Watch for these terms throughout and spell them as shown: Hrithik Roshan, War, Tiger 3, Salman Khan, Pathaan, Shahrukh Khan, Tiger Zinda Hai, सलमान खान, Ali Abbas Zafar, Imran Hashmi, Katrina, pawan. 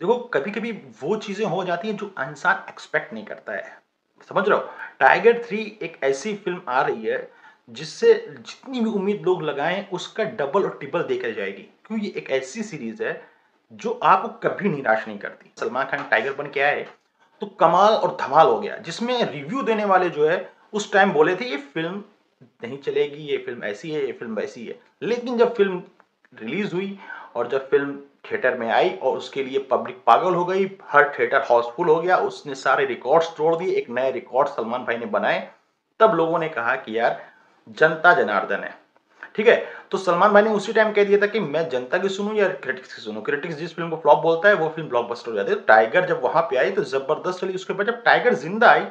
देखो कभी कभी वो चीज़ें हो जाती हैं जो इंसान एक्सपेक्ट नहीं करता है, समझ रहे हो। टाइगर 3 एक ऐसी फिल्म आ रही है जिससे जितनी भी उम्मीद लोग लगाएं उसका डबल और ट्रिपल देकर जाएगी, क्योंकि ये एक ऐसी सीरीज है जो आपको कभी निराश नहीं करती। सलमान खान टाइगर बन के आए तो कमाल और धमाल हो गया, जिसमें रिव्यू देने वाले जो है उस टाइम बोले थे ये फिल्म नहीं चलेगी, ये फिल्म ऐसी है, ये फिल्म वैसी है। लेकिन जब फिल्म रिलीज हुई और जब फिल्म थिएटर में आई और उसके लिए पब्लिक पागल हो गई, हर थिएटर हाउसफुल हो गया, उसने सारे रिकॉर्ड्स तोड़ दिए, एक नए रिकॉर्ड सलमान भाई ने बनाए, तब लोगों ने कहा कि यार जनता जनार्दन है, ठीक है। तो सलमान भाई ने उसी टाइम कह दिया था कि मैं जनता की सुनूं या क्रिटिक्स की सुनूं, क्रिटिक्स जिस फिल्म को फ्लॉप बोलता है वो फिल्म ब्लॉकबस्टर हो जाती है। तो टाइगर जब वहां पे आई तो जबरदस्त चली, उसके बाद जब टाइगर जिंदा आई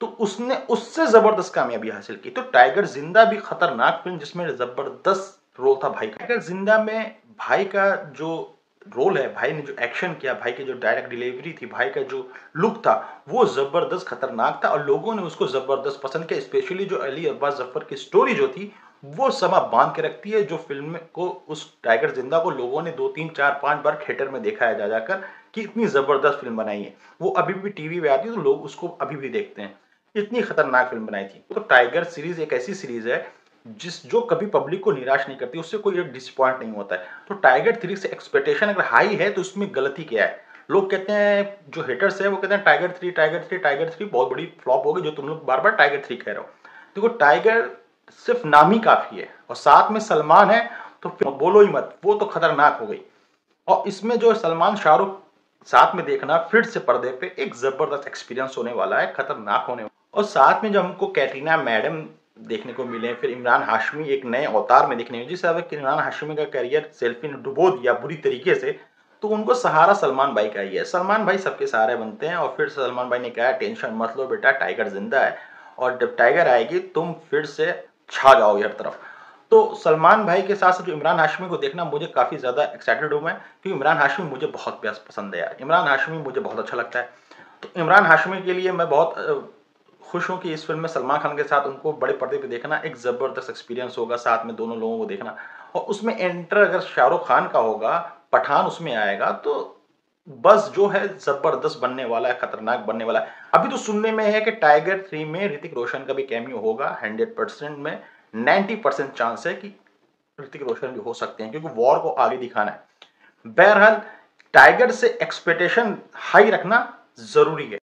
तो उसने उससे जबरदस्त कामयाबी हासिल की। तो टाइगर जिंदा भी खतरनाक फिल्म जिसमें जबरदस्त रोल था भाई का। टाइगर जिंदा में भाई का जो रोल है, भाई ने जो एक्शन किया, भाई की जो डायरेक्ट डिलीवरी थी, भाई का जो लुक था वो जबरदस्त खतरनाक था और लोगों ने उसको जबरदस्त पसंद किया। स्पेशली जो अली अब्बास जफर की स्टोरी जो थी वो समा बांध के रखती है, जो फिल्म को उस टाइगर जिंदा को लोगों ने 2, 3, 4, 5 बार थिएटर में देखा है जाकर कि इतनी जबरदस्त फिल्म बनाई है। वो अभी भी टीवी पे आती है तो लोग उसको अभी भी देखते हैं, इतनी खतरनाक फिल्म बनाई थी। तो टाइगर सीरीज एक ऐसी सीरीज है जो कभी पब्लिक को निराश नहीं करती, उससे कोई डिसअपॉइंट नहीं होता है। तो टाइगर 3 से एक्सपेक्टेशन अगर हाई है तो उसमें गलती क्या है। लोग कहते हैं, जो हेटर्स है वो कहते हैं टाइगर 3 बहुत बड़ी फ्लॉप होगी, जो तुम लोग बार बार टाइगर 3 कह रहे हो। देखो टाइगर सिर्फ नाम ही काफी है और साथ में सलमान है तो बोलो ही मत, वो तो खतरनाक हो गई। और इसमें जो सलमान शाहरुख साथ में देखना फिर से पर्दे पे एक जबरदस्त एक्सपीरियंस होने वाला है, खतरनाक होने वाला। और साथ में जब हमको कैटरीना मैडम देखने को मिले, फिर इमरान हाशमी एक नए अवतार में देखने को, जिस तरह इमरान हाशमी का करियर सेल्फी ने डुबो दिया बुरी तरीके से, तो उनको सहारा सलमान भाई का ही है। सलमान भाई सबके सहारे बनते हैं और फिर सलमान भाई ने कहा टेंशन मत लो बेटा, टाइगर जिंदा है और जब टाइगर आएगी तुम फिर से छा जाओगे हर तरफ। तो सलमान भाई के साथ साथ जो इमरान हाशमी को देखना, मुझे काफ़ी ज़्यादा एक्साइटेड हूँ मैं, क्योंकि इमरान हाशमी मुझे बहुत पसंद है यार, इमरान हाशमी मुझे बहुत अच्छा लगता है। तो इमरान हाशमी के लिए मैं बहुत खुश हूँ कि इस फिल्म में सलमान खान के साथ उनको बड़े पर्दे पे देखना एक ज़बरदस्त एक्सपीरियंस होगा, साथ में दोनों लोगों को देखना। और उसमें एंटर अगर शाहरुख खान का होगा, पठान उसमें आएगा, तो बस जो है जबरदस्त बनने वाला है, खतरनाक बनने वाला है। अभी तो सुनने में है कि टाइगर 3 में ऋतिक रोशन का भी कैमियो होगा, 100% में 90% चांस है कि ऋतिक रोशन भी हो सकते हैं, क्योंकि वॉर को आगे दिखाना है। बहरहाल टाइगर से एक्सपेक्टेशन हाई रखना जरूरी है।